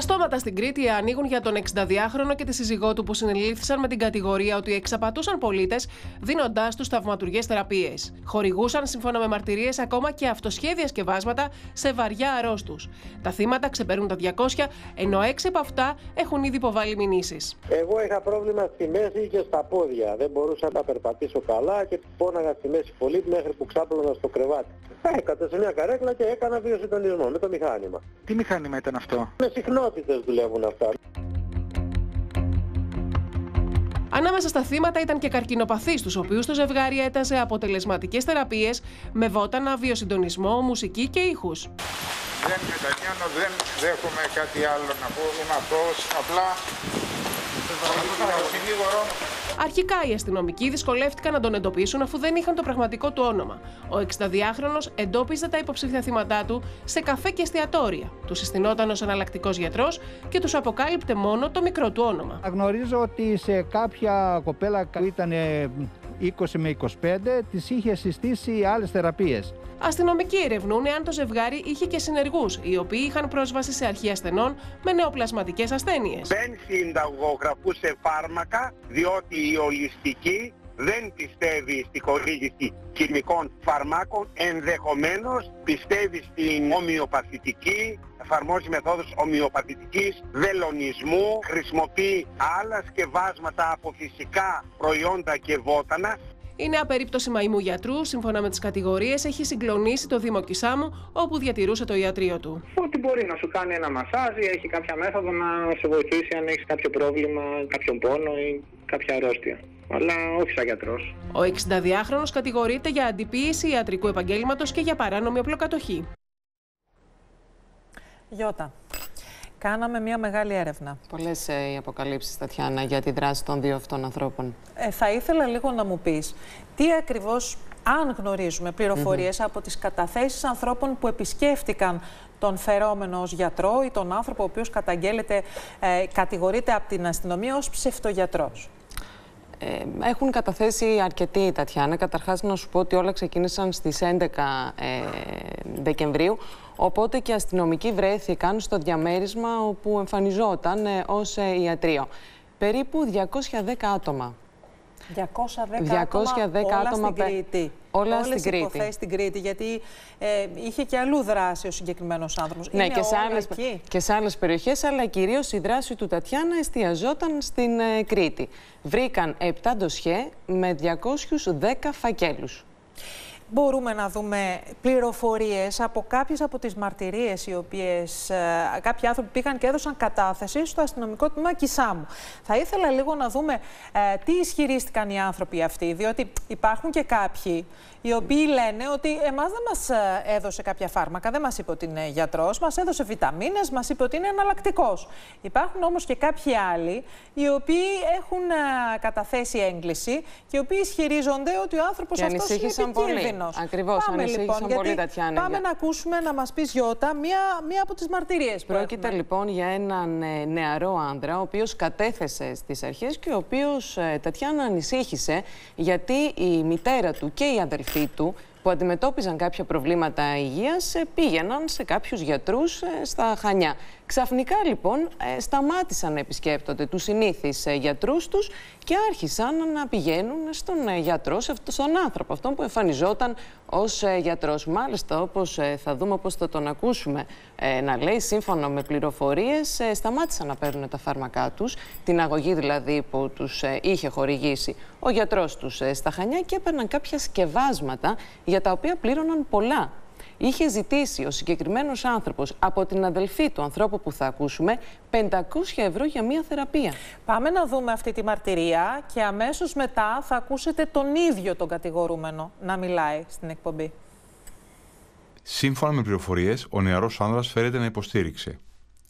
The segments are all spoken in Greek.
Τα στόματα στην Κρήτη ανοίγουν για τον 62χρονο και τη σύζυγό του που συνελήφθησαν με την κατηγορία ότι εξαπατούσαν πολίτες δίνοντάς τους θαυματουργές θεραπείες. Χορηγούσαν, σύμφωνα με μαρτυρίες, ακόμα και αυτοσχέδια σκευάσματα σε βαριά αρρώστους. Τα θύματα ξεπερνούν τα 200, ενώ 6 από αυτά έχουν ήδη υποβάλει μηνύσεις. Εγώ είχα πρόβλημα στη μέση και στα πόδια. Δεν μπορούσα να περπατήσω καλά και πόναγα στη μέση πολύ μέχρι που ξάπλωνα στο κρεβάτι. Έκατα σε μια καρέκλα και έκανα βιοσυντονισμό με το μηχάνημα. Τι μηχάνημα ήταν αυτό? Με συχνότητες δουλεύουν αυτά. Ανάμεσα στα θύματα ήταν και καρκινοπαθείς, τους οποίους το ζευγάρι έτασε αποτελεσματικές θεραπείες με βότανα, βιοσυντονισμό, μουσική και ήχους. Δεν μετανιώνω, δεν δέχομαι κάτι άλλο να πω, είμαι αυτός, απλά ο συνήγορος. Αρχικά οι αστυνομικοί δυσκολεύτηκαν να τον εντοπίσουν αφού δεν είχαν το πραγματικό του όνομα. Ο 62χρονος εντόπιζε τα υποψήφια θύματά του σε καφέ και εστιατόρια. Του συστηνόταν ως εναλλακτικός γιατρός και τους αποκάλυπτε μόνο το μικρό του όνομα. Γνωρίζω ότι σε κάποια κοπέλα που ήταν 20 με 25 της είχε συστήσει άλλες θεραπείες. Αστυνομικοί ερευνούν εάν το ζευγάρι είχε και συνεργούς, οι οποίοι είχαν πρόσβαση σε αρχεία ασθενών με νεοπλασματικές ασθένειες. Δεν συνταγογραφούσε φάρμακα, διότι η ολιστική δεν πιστεύει στη χορήγηση χημικών φαρμάκων, ενδεχομένως πιστεύει στην ομοιοπαθητική, εφαρμόζει μεθόδους ομοιοπαθητικής, δελωνισμού, χρησιμοποιεί άλλα σκευάσματα από φυσικά προϊόντα και βότανα. Η νέα περίπτωση μαϊμού γιατρού, σύμφωνα με τις κατηγορίες, έχει συγκλονίσει το Δήμο Κισάμου, όπου διατηρούσε το ιατρείο του. Ότι μπορεί να σου κάνει ένα μασάζ ή έχει κάποια μέθοδο να σε βοηθήσει αν έχεις κάποιο πρόβλημα, κάποιον πόνο ή κάποια αρρώστια. Αλλά όχι σαν γιατρός. Ο 62χρονος κατηγορείται για αντιποίηση ιατρικού επαγγέλματος και για παράνομη οπλοκατοχή. Γιώτα. Κάναμε μια μεγάλη έρευνα. Πολλές οι αποκαλύψεις, Τατιάνα, για τη δράση των δύο αυτών ανθρώπων. Θα ήθελα λίγο να μου πεις τι ακριβώς, αν γνωρίζουμε πληροφορίες από τις καταθέσεις ανθρώπων που επισκέφτηκαν τον φερόμενο ως γιατρό ή τον άνθρωπο ο οποίος καταγγέλλεται, κατηγορείται από την αστυνομία ως ψευτογιατρός. Έχουν καταθέσει αρκετοί, Τατιάνα. Καταρχάς να σου πω ότι όλα ξεκίνησαν στις 11 Δεκεμβρίου, οπότε και οι αστυνομικοί βρέθηκαν στο διαμέρισμα όπου εμφανιζόταν ως ιατρείο. Περίπου 210 άτομα. 210 άτομα στην Κρήτη. Όλα στην Κρήτη. Υποθέσεις στην Κρήτη, γιατί είχε και αλλού δράση ο συγκεκριμένος άνθρωπος. Ναι, και σε άλλες περιοχές, αλλά κυρίως η δράση του, Τατιάνα, εστιαζόταν στην Κρήτη. Βρήκαν 7 ντοσιέ με 210 φακέλους. Μπορούμε να δούμε πληροφορίες από κάποιες από τις μαρτυρίες οι οποίες κάποιοι άνθρωποι πήγαν και έδωσαν κατάθεση στο αστυνομικό τμήμα Κισάμου. Θα ήθελα λίγο να δούμε τι ισχυρίστηκαν οι άνθρωποι αυτοί, διότι υπάρχουν και κάποιοι οι οποίοι λένε ότι εμάς δεν μας έδωσε κάποια φάρμακα, δεν μας είπε ότι είναι γιατρός, μας έδωσε βιταμίνες, μας είπε ότι είναι εναλλακτικός. Υπάρχουν όμως και κάποιοι άλλοι οι οποίοι έχουν καταθέσει έγκληση και οι οποίοι ισχυρίζονται ότι ο άνθρωπος αυτός είναι επικίνδυνος. Ακριβώς, ανησύχησαν πολύ, Τατιάνα. Πάμε να ακούσουμε να μας πεις, Γιώτα, μία από τις μαρτυρίες. Πρόκειται λοιπόν για έναν νεαρό άνδρα, ο οποίος κατέθεσε στις αρχές και ο οποίος, Τατιάνα, ανησύχησε γιατί η μητέρα του και η αδερφή του, που αντιμετώπιζαν κάποια προβλήματα υγείας, πήγαιναν σε κάποιους γιατρούς στα Χανιά. Ξαφνικά λοιπόν σταμάτησαν να επισκέπτονται τους συνήθεις γιατρούς τους και άρχισαν να πηγαίνουν στον γιατρό, στον άνθρωπο αυτόν που εμφανιζόταν ως γιατρός. Μάλιστα, όπως θα δούμε, όπως θα τον ακούσουμε να λέει, σύμφωνα με πληροφορίες, σταμάτησαν να παίρνουν τα φάρμακά τους, την αγωγή δηλαδή που τους είχε χορηγήσει ο γιατρός τους στα Χανιά, και έπαιρναν κάποια σκευάσματα για τα οποία πλήρωναν πολλά. Είχε ζητήσει ο συγκεκριμένος άνθρωπος από την αδελφή του ανθρώπου που θα ακούσουμε 500 € για μία θεραπεία. Πάμε να δούμε αυτή τη μαρτυρία και αμέσως μετά θα ακούσετε τον ίδιο τον κατηγορούμενο να μιλάει στην εκπομπή. Σύμφωνα με πληροφορίες, ο νεαρός άνδρας φέρεται να υποστήριξε.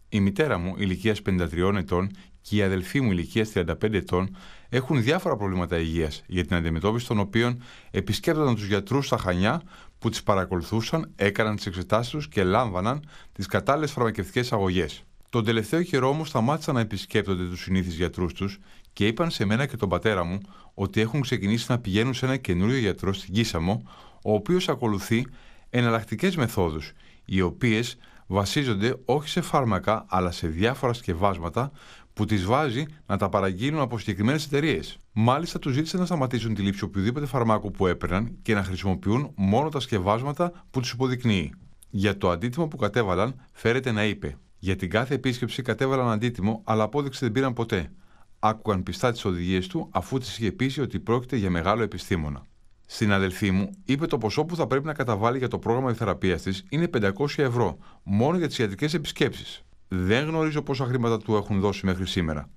Η μητέρα μου, ηλικίας 53 ετών, και η αδελφή μου, ηλικίας 35 ετών, έχουν διάφορα προβλήματα υγείας, για την αντιμετώπιση των οποίων επισκέπτονταν τους γιατρούς στα Χανιά, που τις παρακολουθούσαν, έκαναν τις εξετάσεις τους και λάμβαναν τις κατάλληλες φαρμακευτικές αγωγές. Τον τελευταίο καιρό όμως σταμάτησαν να επισκέπτονται τους συνήθεις γιατρούς τους και είπαν σε μένα και τον πατέρα μου ότι έχουν ξεκινήσει να πηγαίνουν σε ένα καινούριο γιατρό στην Κίσαμο, ο οποίος ακολουθεί εναλλακτικές μεθόδους, οι οποίες βασίζονται όχι σε φάρμακα, αλλά σε διάφορα σκευάσματα που τις βάζει να τα παραγγείλουν από συγκεκριμένες εταιρείες. Μάλιστα, τους ζήτησαν να σταματήσουν τη λήψη οποιοδήποτε φαρμάκου που έπαιρναν και να χρησιμοποιούν μόνο τα σκευάσματα που τους υποδεικνύει. Για το αντίτιμο που κατέβαλαν, φέρεται να είπε: για την κάθε επίσκεψη κατέβαλαν αντίτιμο, αλλά απόδειξη δεν πήραν ποτέ. Άκουγαν πιστά τις οδηγίες του, αφού τις είχε πείσει ότι πρόκειται για μεγάλο επιστήμονα. Στην αδελφή μου, είπε το ποσό που θα πρέπει να καταβάλει για το πρόγραμμα θεραπείας της είναι 500 ευρώ, μόνο για τις ιατρικές επισκέψεις. Δεν γνωρίζω πόσα χρήματα του έχουν δώσει μέχρι σήμερα.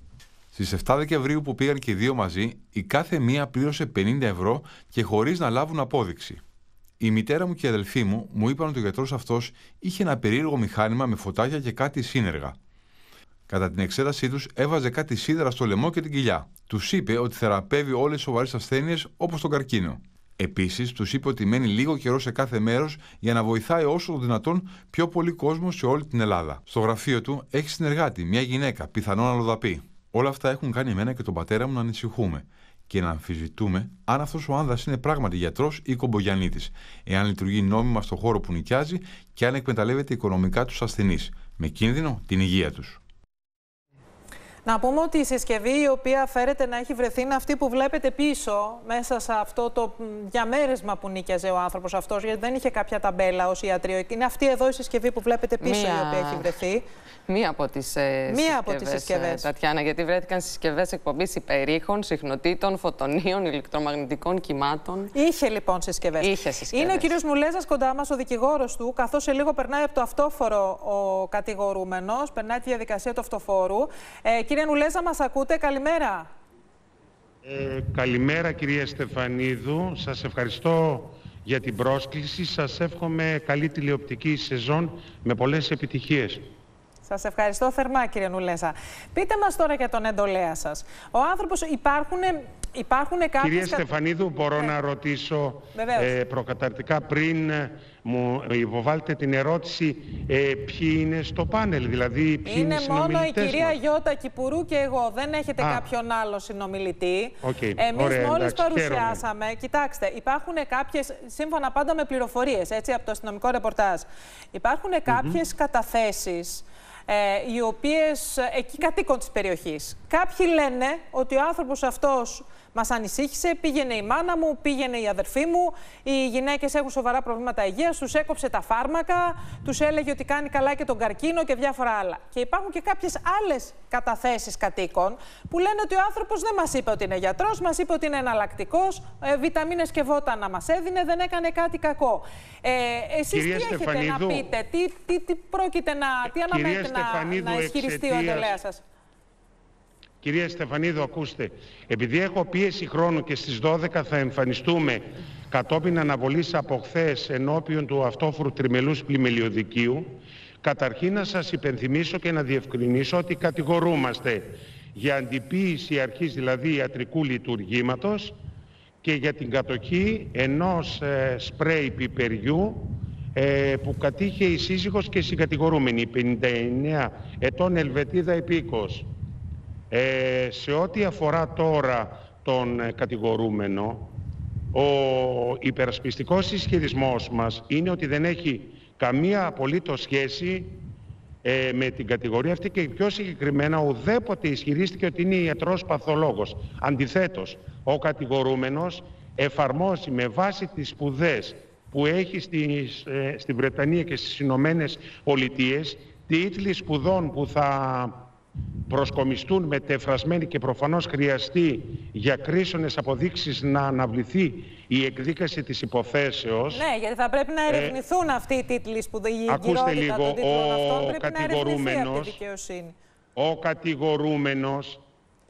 Στις 7 Δεκεμβρίου που πήγαν και οι δύο μαζί, η κάθε μία πλήρωσε 50 ευρώ και χωρίς να λάβουν απόδειξη. Η μητέρα μου και η αδελφή μου μου είπαν ότι ο γιατρός αυτός είχε ένα περίεργο μηχάνημα με φωτάκια και κάτι σύνεργα. Κατά την εξέτασή τους έβαζε κάτι σίδερα στο λαιμό και την κοιλιά. Τους είπε ότι θεραπεύει όλες τις σοβαρές ασθένειες όπως τον καρκίνο. Επίσης, τους είπε ότι μένει λίγο καιρό σε κάθε μέρος για να βοηθάει όσο το δυνατόν πιο πολύ κόσμο σε όλη την Ελλάδα. Στο γραφείο του έχει συνεργάτη, μια γυναίκα, πιθανόν αλλοδαπή. Όλα αυτά έχουν κάνει εμένα και τον πατέρα μου να ανησυχούμε και να αμφισβητούμε αν αυτός ο άνδρας είναι πράγματι γιατρός ή κομπογιαννίτης, εάν λειτουργεί νόμιμα στον χώρο που νοικιάζει και αν εκμεταλλεύεται οικονομικά τους ασθενείς, με κίνδυνο την υγεία τους. Να πούμε ότι η συσκευή η οποία φέρεται να έχει βρεθεί είναι αυτή που βλέπετε πίσω, μέσα σε αυτό το διαμέρισμα που νίκιαζε ο άνθρωπος αυτός, γιατί δεν είχε κάποια ταμπέλα ως ιατρείο. Είναι αυτή εδώ η συσκευή που βλέπετε πίσω η οποία έχει βρεθεί. Μία από τις συσκευές, Τατιάνα, γιατί βρέθηκαν συσκευές εκπομπής υπερήχων, συχνοτήτων, φωτονίων, ηλεκτρομαγνητικών κυμάτων. Είχε λοιπόν συσκευές. Είναι ο κύριος Μουλέζας κοντά μας, ο δικηγόρος του, καθώς σε λίγο περνάει από το αυτόφορο ο κατηγορούμενος, περνάει τη διαδικασία του αυτοφόρου. Κύριε Μουλέζα, μας ακούτε? Καλημέρα. Καλημέρα, κυρία Στεφανίδου. Σας ευχαριστώ για την πρόσκληση. Σας εύχομαι καλή τηλεοπτική σεζόν με πολλές επιτυχίες. Σας ευχαριστώ θερμά, κύριε Νουλέσα. Πείτε μας τώρα για τον εντολέα σας. Ο άνθρωπος, υπάρχουν κάποιες... Κυρία Στεφανίδου, μπορώ να ρωτήσω προκαταρτικά πριν μου υποβάλλετε την ερώτηση ποιοι είναι στο πάνελ, δηλαδή ποιοι είναι οι συνομιλητές? Είναι μόνο η κυρία Γιώτα Κυπουρού και εγώ. Δεν έχετε κάποιον άλλο συνομιλητή. Εμείς μόλις παρουσιάσαμε. Χαίρομαι. Κοιτάξτε, υπάρχουν κάποιες, σύμφωνα πάντα με πληροφορίες, έτσι, από το αστυνομικό ρεπορτάζ, υπάρχουν κάποιες καταθέσεις οι οποίες εκεί κατοίκων της περιοχής. Κάποιοι λένε ότι ο άνθρωπος αυτός μας ανησύχησε, πήγαινε η μάνα μου, πήγαινε η αδερφή μου, οι γυναίκες έχουν σοβαρά προβλήματα υγείας, τους έκοψε τα φάρμακα, τους έλεγε ότι κάνει καλά και τον καρκίνο και διάφορα άλλα. Και υπάρχουν και κάποιες άλλες καταθέσεις κατοίκων που λένε ότι ο άνθρωπος δεν μας είπε ότι είναι γιατρός, μας είπε ότι είναι εναλλακτικός, βιταμίνες και βότανα μας έδινε, δεν έκανε κάτι κακό. Εσείς τι έχετε να πείτε, τι πρόκειται να, τι αναμένετε να ισχυριστεί ο εντολέας σας? Κυρία Στεφανίδου, ακούστε, επειδή έχω πίεση χρόνου και στις 12 θα εμφανιστούμε κατόπιν αναβολής από χθες ενώπιον του αυτόφρου τριμελούς πλημελιωδικίου, καταρχήν να σας υπενθυμίσω και να διευκρινίσω ότι κατηγορούμαστε για αντιποίηση αρχής, δηλαδή ιατρικού λειτουργήματος, και για την κατοχή ενός σπρέι πιπεριού που κατήχε η σύζυγος και η συγκατηγορούμενη, 59 ετών Ελβετίδα υπήκος. Σε ό,τι αφορά τώρα τον κατηγορούμενο, ο υπερασπιστικός ισχυρισμός μας είναι ότι δεν έχει καμία απολύτως σχέση με την κατηγορία αυτή και πιο συγκεκριμένα ουδέποτε ισχυρίστηκε ότι είναι ιατρός παθολόγος. Αντιθέτως, ο κατηγορούμενος εφαρμόζει με βάση τις σπουδές που έχει στη Βρετανία και στις Ηνωμένες Πολιτείες τίτλοι σπουδών που θα προσκομιστούν μετεφρασμένοι και προφανώς χρειαστεί για κρίσονες αποδείξεις να αναβληθεί η εκδίκαση της υποθέσεως. Ναι, γιατί θα πρέπει να ερευνηθούν αυτοί οι τίτλοι σπουδαίου. Ακούστε λίγο, ο κατηγορούμενος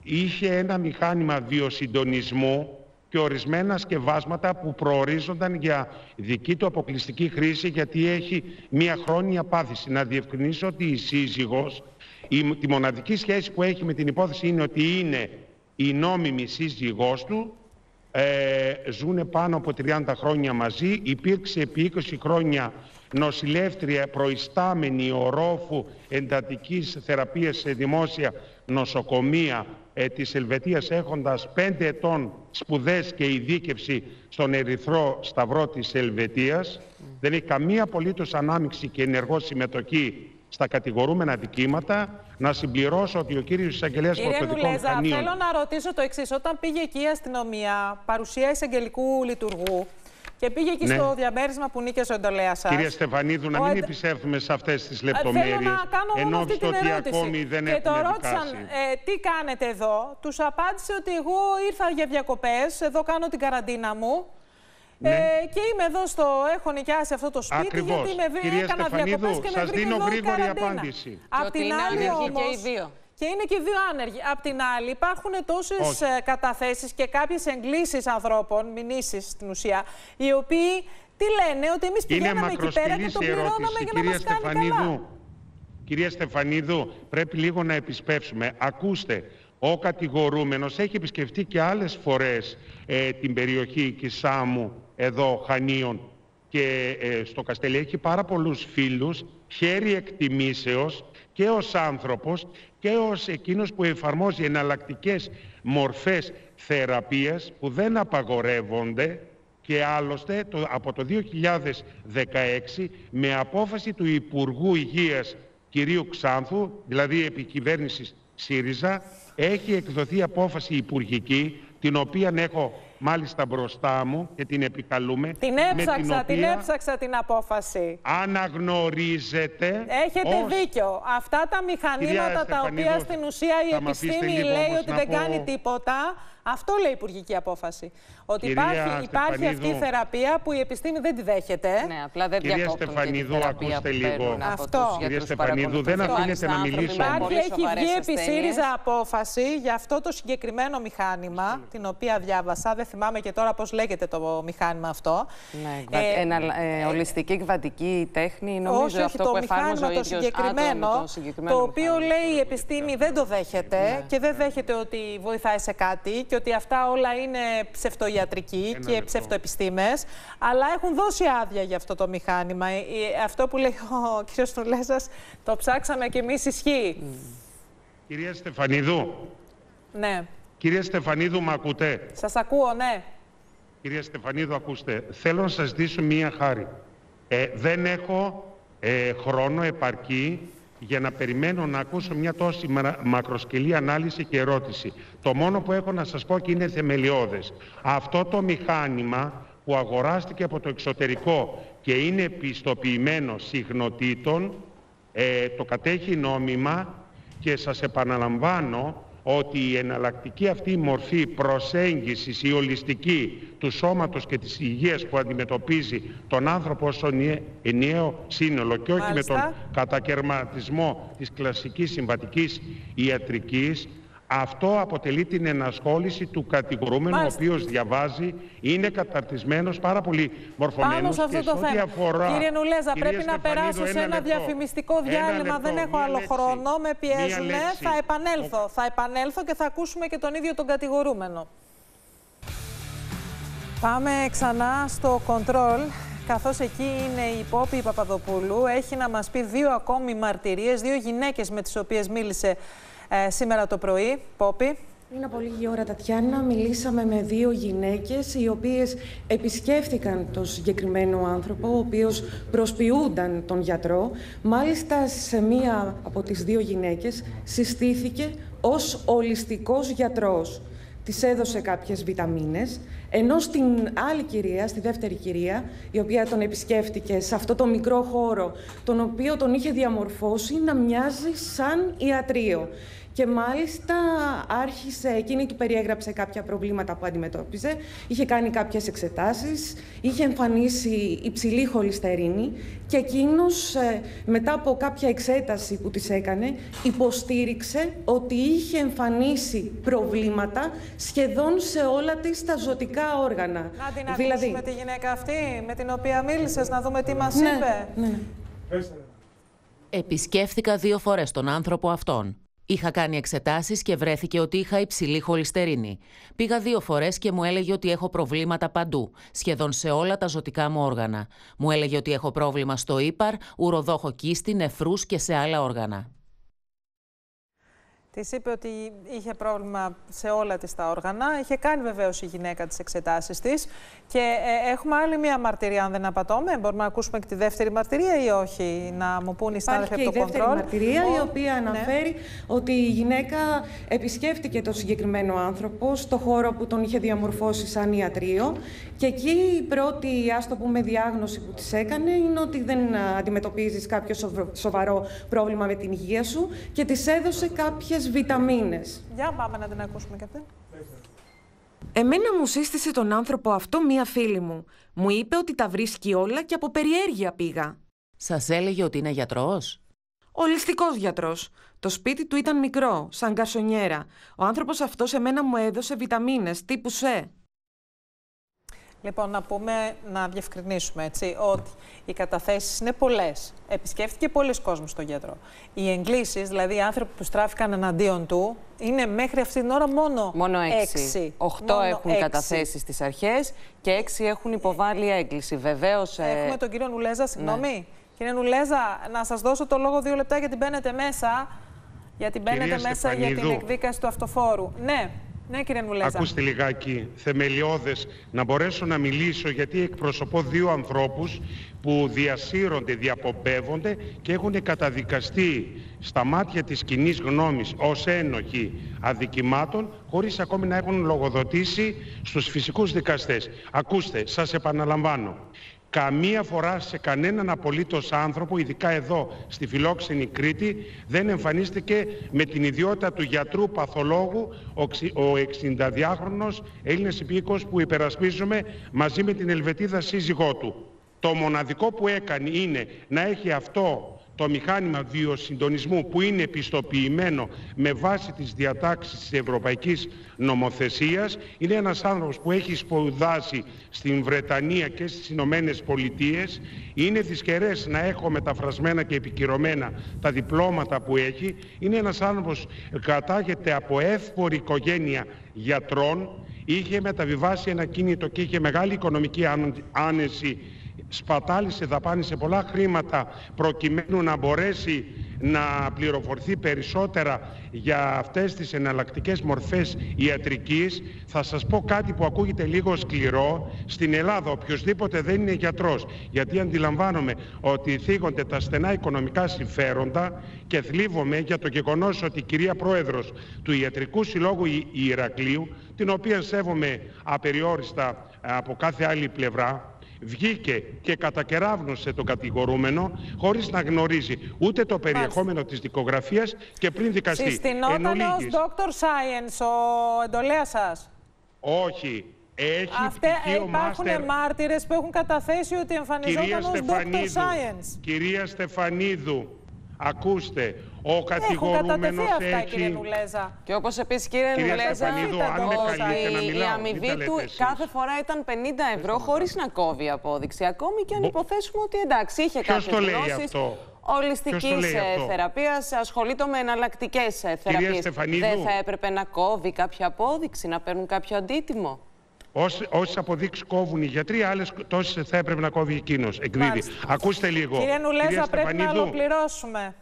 είχε ένα μηχάνημα βιοσυντονισμού και ορισμένα σκευάσματα που προορίζονταν για δική του αποκλειστική χρήση, γιατί έχει μία χρόνια πάθηση. Να διευκρινίσω ότι η σύζυγος, τη μοναδική σχέση που έχει με την υπόθεση είναι ότι είναι η νόμιμη σύζυγός του, ζουνε πάνω από 30 χρόνια μαζί, υπήρξε επί 20 χρόνια νοσηλεύτρια προϊστάμενη ορόφου εντατικής θεραπείας σε δημόσια νοσοκομεία της Ελβετίας, έχοντας 5 ετών σπουδές και ειδίκευση στον Ερυθρό Σταυρό της Ελβετίας. Δεν έχει καμία απολύτως ανάμειξη και ενεργό συμμετοχή στα κατηγορούμενα δικήματα. Να συμπληρώσω ότι ο κύριος εισαγγελέας Πρωτοδικών Χανίων... Θέλω να ρωτήσω το εξής. Όταν πήγε εκεί η αστυνομία, παρουσία εισαγγελικού λειτουργού, και πήγε εκεί στο διαμέρισμα που νίκησε ο εντολέας σας. Κυρία Στεφανίδου, να μην επισέλθουμε σε αυτές τις λεπτομέρειες. Θέλω να κάνω μόνο αυτή την ερώτηση. Και το ρώτησαν τι κάνετε εδώ. Τους απάντησε ότι εγώ ήρθα για διακοπές, εδώ κάνω την καραντίνα μου. Και είμαι εδώ, έχω νοικιάσει αυτό το σπίτι. Ακριβώς. Γιατί έκανα διακοπές και με βρήκε εδώ η καραντίνα. Απ' την άλλη όμως... Και είναι και οι δύο άνεργοι. Απ' την άλλη, υπάρχουν τόσες καταθέσεις και κάποιες εγκλήσεις ανθρώπων, μηνύσεις στην ουσία, οι οποίοι τι λένε, ότι εμείς πηγαίναμε εκεί πέρα και το πληρώναμε για να μας κάνει καλά. Κυρία Στεφανίδου, πρέπει λίγο να επισπεύσουμε. Ακούστε, ο κατηγορούμενος έχει επισκεφτεί και άλλες φορές την περιοχή Κισάμου, εδώ Χανίων και στο Καστελί. Έχει πάρα πολλούς φίλους, χέρι εκτιμήσεως και ως άνθρωπος και ως εκείνος που εφαρμόζει εναλλακτικές μορφές θεραπείας που δεν απαγορεύονται, και άλλωστε από το 2016 με απόφαση του Υπουργού Υγείας κυρίου Ξάνθου, δηλαδή επί κυβέρνησης ΣΥΡΙΖΑ, έχει εκδοθεί απόφαση υπουργική, την οποία έχω μάλιστα μπροστά μου και την επικαλούμε. Την έψαξα την απόφαση. Αναγνωρίζεται. Έχετε δίκιο. Αυτά τα μηχανήματα τα οποία στην ουσία η επιστήμη λέει ότι δεν κάνει τίποτα, αυτό λέει η υπουργική απόφαση. Ότι υπάρχει αυτή η θεραπεία που η επιστήμη δεν τη δέχεται. Ναι, απλά δεν διακόπτουν την θεραπεία που παίρνουν από τους γιατρούς παρακολουθούν. Δεν αφήνεται να μιλήσω. Υπάρχει, έχει βγει επί ΣΥΡΙΖΑ απόφαση για αυτό το συγκεκριμένο μηχάνημα, την οποία διάβασα, δεν θυμάμαι και τώρα πώς λέγεται το μηχάνημα αυτό. Ναι, ολιστική κβαντική τέχνη, νομίζω αυτό που εφάρμοζε ο ίδιος το συγκεκριμένο, το οποίο λέει η επιστήμη δεν το δέχεται και δεν δέχεται ότι βοηθάει σε κάτι, και ότι αυτά όλα είναι ψευτοιατρικοί και ψευτοεπιστήμες, αλλά έχουν δώσει άδεια για αυτό το μηχάνημα. Αυτό που λέει ο κ. Τουλέζας, το ψάξαμε και εμείς, ισχύει. Κυρία Στεφανίδου. Ναι. Κυρία Στεφανίδου, με ακούτε? Σας ακούω, ναι. Κυρία Στεφανίδου, ακούστε. Θέλω να σας δείσω μία χάρη. Δεν έχω χρόνο επαρκή για να περιμένω να ακούσω μια τόση μακροσκελή ανάλυση και ερώτηση. Το μόνο που έχω να σας πω και είναι θεμελιώδες. Αυτό το μηχάνημα που αγοράστηκε από το εξωτερικό και είναι πιστοποιημένο συχνοτήτων, το κατέχει νόμιμα, και σας επαναλαμβάνω ότι η εναλλακτική αυτή μορφή προσέγγισης, η ολιστική, του σώματος και της υγείας που αντιμετωπίζει τον άνθρωπο ως ενιαίο σύνολο, και όχι με τον κατακαιρματισμό της κλασικής συμβατικής ιατρικής, αυτό αποτελεί την ενασχόληση του κατηγορούμενου, ο οποίος διαβάζει, είναι καταρτισμένος, πάρα πολύ μορφωμένος. Πάνω σε αυτό το θέμα, κύριε Νουλέζα, πρέπει να περάσω σε ένα διαφημιστικό διάλειμμα. Δεν έχω άλλο χρόνο, με πιέζουν. Θα επανέλθω και θα ακούσουμε και τον ίδιο τον κατηγορούμενο. Πάμε ξανά στο Control, καθώς εκεί είναι η Πόπη Παπαδοπούλου. Έχει να μας πει δύο ακόμη μαρτυρίες, δύο γυναίκες με τις οποίες μίλησε σήμερα το πρωί. Πόπη. Πριν από λίγη ώρα, Τατιάνα, μιλήσαμε με δύο γυναίκες οι οποίες επισκέφτηκαν τον συγκεκριμένο άνθρωπο, ο οποίος προσποιούνταν τον γιατρό. Μάλιστα, σε μία από τις δύο γυναίκες συστήθηκε ως ολιστικός γιατρός. Της έδωσε κάποιες βιταμίνες, ενώ στην άλλη κυρία, στη δεύτερη κυρία, η οποία τον επισκέφτηκε σε αυτό το μικρό χώρο, τον οποίο τον είχε διαμορφώσει να μοιάζει σαν ιατρείο. Και μάλιστα άρχισε, εκείνη του περιέγραψε κάποια προβλήματα που αντιμετώπιζε, είχε κάνει κάποιες εξετάσεις, είχε εμφανίσει υψηλή χολυστερίνη, και εκείνος μετά από κάποια εξέταση που της έκανε υποστήριξε ότι είχε εμφανίσει προβλήματα σχεδόν σε όλα της τα ζωτικά όργανα. Να την ακούσουμε τη γυναίκα αυτή με την οποία μίλησες, να δούμε τι μας είπε. Επισκέφθηκα 2 φορές τον άνθρωπο αυτόν. Είχα κάνει εξετάσεις και βρέθηκε ότι είχα υψηλή χολυστερίνη. Πήγα 2 φορές και μου έλεγε ότι έχω προβλήματα παντού, σχεδόν σε όλα τα ζωτικά μου όργανα. Μου έλεγε ότι έχω πρόβλημα στο ύπαρ, ουροδόχο κίστη, νεφρούς και σε άλλα όργανα. Της είπε ότι είχε πρόβλημα σε όλα της τα όργανα. Είχε κάνει βεβαίως η γυναίκα τις εξετάσεις της. Και έχουμε άλλη μία μαρτυρία, αν δεν απατώμε. Μπορούμε να ακούσουμε και τη δεύτερη μαρτυρία ή όχι, να μου πούνε οι συνάδελφοι από το κοντρόλ. Υπάρχει η μαρτυρία, η οποία αναφέρει ότι η γυναίκα επισκέφτηκε τον συγκεκριμένο άνθρωπο στο χώρο που τον είχε διαμορφώσει σαν ιατρείο. Και εκεί η πρώτη, ας το πούμε, διάγνωση που της έκανε είναι ότι δεν αντιμετωπίζεις κάποιο σοβαρό πρόβλημα με την υγεία σου και της έδωσε κάποιες βιταμίνες. Για πάμε να την ακούσουμε και αυτή. Εμένα μου σύστησε τον άνθρωπο αυτό μία φίλη μου. Μου είπε ότι τα βρίσκει όλα και από περιέργεια πήγα. Σας έλεγε ότι είναι γιατρός? Ολιστικός γιατρός. Το σπίτι του ήταν μικρό, σαν γκασονιέρα. Ο άνθρωπος αυτός εμένα μου έδωσε βιταμίνες τύπου C. Λοιπόν, να πούμε, να διευκρινίσουμε έτσι, ότι οι καταθέσεις είναι πολλές. Επισκέφθηκε πολλοί κόσμοι στον γιατρό. Οι εγκλήσεις, δηλαδή οι άνθρωποι που στράφηκαν εναντίον του, είναι μέχρι αυτή την ώρα μόνο 6. 8 έχουν καταθέσει στις αρχές και 6 έχουν υποβάλει έγκληση. Βεβαίως. Έχουμε τον κύριο Νουλέζα, συγγνώμη. Ναι. Κύριε Νουλέζα, να σας δώσω το λόγο 2 λεπτά γιατί μπαίνετε μέσα. Γιατί μπαίνετε μέσα για την εκδίκαση του αυτοφόρου. Ναι. Ναι, κύριε Νουλέζα. Ακούστε λιγάκι, θεμελιώδες, να μπορέσω να μιλήσω, γιατί εκπροσωπώ 2 ανθρώπους που διασύρονται, διαπομπεύονται και έχουν καταδικαστεί στα μάτια της κοινής γνώμης ως ένοχοι αδικημάτων, χωρίς ακόμη να έχουν λογοδοτήσει στους φυσικούς δικαστές. Ακούστε, σας επαναλαμβάνω. Καμία φορά σε κανέναν απολύτως άνθρωπο, ειδικά εδώ στη φιλόξενη Κρήτη, δεν εμφανίστηκε με την ιδιότητα του γιατρού παθολόγου ο 62χρονος Έλληνας υπήκοος που υπερασπίζουμε μαζί με την Ελβετίδα σύζυγό του. Το μοναδικό που έκανε είναι να έχει αυτό το μηχάνημα βιοσυντονισμού που είναι επιστοποιημένο με βάση τις διατάξεις της ευρωπαϊκής νομοθεσίας. Είναι ένας άνθρωπος που έχει σπουδάσει στην Βρετανία και στις Ηνωμένες Πολιτείες. Είναι δυσκερές να έχω μεταφρασμένα και επικυρωμένα τα διπλώματα που έχει. Είναι ένας άνθρωπος που κατάγεται από εύπορη οικογένεια γιατρών. Είχε μεταβιβάσει ένα κίνητο και είχε μεγάλη οικονομική άνεση. Σπατάλησε, δαπάνησε πολλά χρήματα προκειμένου να μπορέσει να πληροφορηθεί περισσότερα για αυτές τις εναλλακτικές μορφές ιατρικής. Θα σας πω κάτι που ακούγεται λίγο σκληρό. Στην Ελλάδα οποιοσδήποτε δεν είναι γιατρός, γιατί αντιλαμβάνομαι ότι θίγονται τα στενά οικονομικά συμφέροντα και θλίβομαι για το γεγονός ότι η κυρία Πρόεδρος του Ιατρικού Συλλόγου Ηρακλείου, την οποία σέβομαι απεριόριστα από κάθε άλλη πλευρά, βγήκε και κατακεράβνωσε τον κατηγορούμενο χωρίς να γνωρίζει ούτε το περιεχόμενο της δικογραφίας και πριν δικαστεί. Συστηνόταν ως Dr. Science ο εντολέας σας? Όχι. Έχει πτυχίο μάστερ. Υπάρχουν μάρτυρες που έχουν καταθέσει ότι εμφανιζόταν ως Dr. Science. Κυρία Στεφανίδου, ακούστε. Ο κατηγορούμενος έχει... Και όπως επίσης, κύριε Νουλέζα, η αμοιβή του κάθε φορά ήταν 50 ευρώ, χωρίς να κόβει απόδειξη. Ακόμη και αν υποθέσουμε ότι εντάξει, είχε κάποιες γνώσεις ολιστικής θεραπείας, ασχολείται με εναλλακτικές θεραπείες. Δεν θα έπρεπε να κόβει κάποια απόδειξη, να παίρνουν κάποιο αντίτιμο? Όσες αποδείξεις κόβουν οι γιατροί, άλλες τόσες θα έπρεπε να κόβει εκείνος. Ακούστε λίγο. Κύριε Νουλέζα, πρέπει να ολοκληρώσουμε.